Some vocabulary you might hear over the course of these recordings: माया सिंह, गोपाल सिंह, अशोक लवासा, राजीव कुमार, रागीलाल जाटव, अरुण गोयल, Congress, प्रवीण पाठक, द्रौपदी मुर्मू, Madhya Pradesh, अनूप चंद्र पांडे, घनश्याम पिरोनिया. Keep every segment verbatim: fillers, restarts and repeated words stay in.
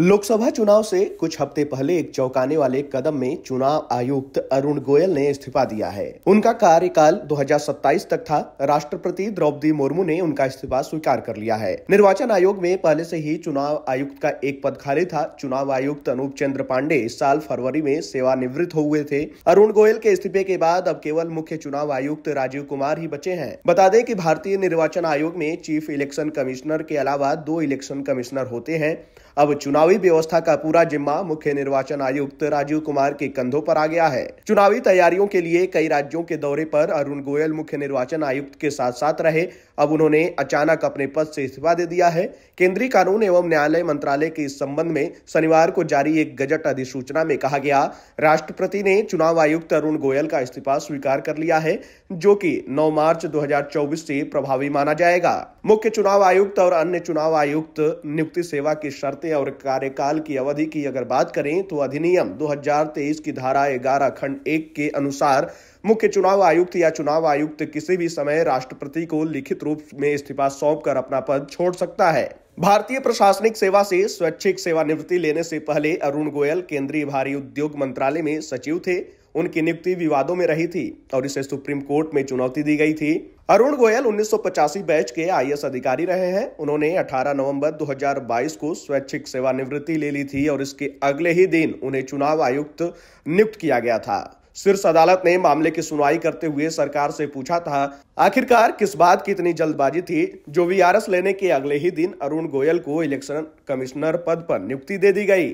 लोकसभा चुनाव से कुछ हफ्ते पहले एक चौंकाने वाले कदम में चुनाव आयुक्त अरुण गोयल ने इस्तीफा दिया है। उनका कार्यकाल दो हज़ार सत्ताईस तक था। राष्ट्रपति द्रौपदी मुर्मू ने उनका इस्तीफा स्वीकार कर लिया है। निर्वाचन आयोग में पहले से ही चुनाव आयुक्त का एक पद खाली था। चुनाव आयुक्त अनूप चंद्र पांडे इस साल फरवरी में सेवानिवृत्त हो हुए थे। अरुण गोयल के इस्तीफे के बाद अब केवल मुख्य चुनाव आयुक्त राजीव कुमार ही बचे हैं। बता दें कि भारतीय निर्वाचन आयोग में चीफ इलेक्शन कमिश्नर के अलावा दो इलेक्शन कमिश्नर होते हैं। अब चुनाव व्यवस्था का पूरा जिम्मा मुख्य निर्वाचन आयुक्त राजीव कुमार के कंधों पर आ गया है। चुनावी तैयारियों के लिए कई राज्यों के दौरे पर अरुण गोयल मुख्य निर्वाचन आयुक्त के साथ साथ रहे। अब उन्होंने अचानक अपने पद से इस्तीफा दे दिया है। केंद्रीय कानून एवं न्यायालय मंत्रालय के इस संबंध में शनिवार को जारी एक गजट अधिसूचना में कहा गया, राष्ट्रपति ने चुनाव आयुक्त अरुण गोयल का इस्तीफा स्वीकार कर लिया है, जो कि नौ मार्च दो हजार चौबीस से प्रभावी माना जाएगा। मुख्य चुनाव आयुक्त और अन्य चुनाव आयुक्त नियुक्ति सेवा की शर्तें और कार्यकाल की अवधि की अगर बात करें तो अधिनियम दो हज़ार तेईस की धारा ग्यारह खंड एक के अनुसार मुख्य चुनाव आयुक्त या चुनाव आयुक्त किसी भी समय राष्ट्रपति को लिखित रूप में इस्तीफा सौंपकर अपना पद छोड़ सकता है। भारतीय प्रशासनिक सेवा से स्वैच्छिक सेवानिवृत्ति लेने से पहले अरुण गोयल केंद्रीय भारी उद्योग मंत्रालय में सचिव थे। उनकी नियुक्ति विवादों में रही थी और इसे सुप्रीम कोर्ट में चुनौती दी गई थी। अरुण गोयल उन्नीस सौ पचासी बैच के आई ए एस अधिकारी रहे हैं। उन्होंने अठारह नवंबर दो हज़ार बाईस को स्वैच्छिक सेवानिवृत्ति ले ली थी और इसके अगले ही दिन उन्हें चुनाव आयुक्त नियुक्त किया गया था। शीर्ष अदालत ने मामले की सुनवाई करते हुए सरकार से पूछा था, आखिरकार किस बात की इतनी जल्दबाजी थी जो वी आर एस लेने के अगले ही दिन अरुण गोयल को इलेक्शन कमिश्नर पद पर नियुक्ति दे दी गई।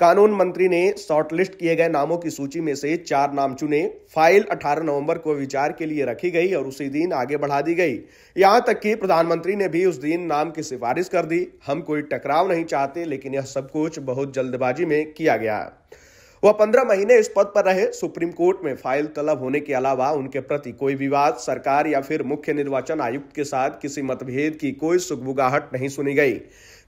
कानून मंत्री ने शॉर्टलिस्ट किए गए नामों की सूची में से चार नाम चुने। फाइल अठारह नवंबर को विचार के लिए रखी गई और उसी दिन आगे बढ़ा दी गई। यहां तक कि प्रधानमंत्री ने भी उस दिन नाम की सिफारिश कर दी। हम कोई टकराव नहीं चाहते, लेकिन यह सब कुछ बहुत जल्दबाजी में किया गया। वह पंद्रह महीने इस पद पर रहे। सुप्रीम कोर्ट में फाइल तलब होने के अलावा उनके प्रति कोई विवाद, सरकार या फिर मुख्य निर्वाचन आयुक्त के साथ किसी मतभेद की कोई सुगबुगाहट नहीं सुनी गई।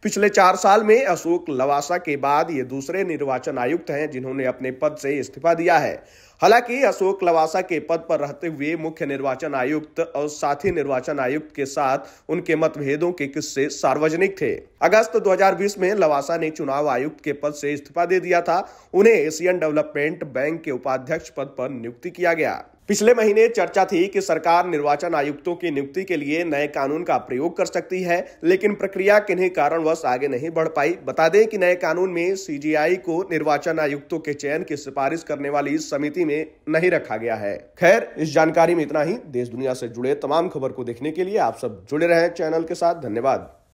पिछले चार साल में अशोक लवासा के बाद ये दूसरे निर्वाचन आयुक्त हैं जिन्होंने अपने पद से इस्तीफा दिया है। हालांकि अशोक लवासा के पद पर रहते हुए मुख्य निर्वाचन आयुक्त और साथी निर्वाचन आयुक्त के साथ उनके मतभेदों के किस्से सार्वजनिक थे। अगस्त दो हज़ार बीस में लवासा ने चुनाव आयुक्त के पद से इस्तीफा दे दिया था। उन्हें एशियन डेवलपमेंट बैंक के उपाध्यक्ष पद पर नियुक्ति किया गया। पिछले महीने चर्चा थी कि सरकार निर्वाचन आयुक्तों की नियुक्ति के लिए नए कानून का प्रयोग कर सकती है, लेकिन प्रक्रिया किन्हीं कारणवश आगे नहीं बढ़ पाई। बता दें कि नए कानून में सी जी आई को निर्वाचन आयुक्तों के चयन की सिफारिश करने वाली समिति में नहीं रखा गया है। खैर, इस जानकारी में इतना ही। देश दुनिया से जुड़े तमाम खबर को देखने के लिए आप सब जुड़े रहें चैनल के साथ। धन्यवाद।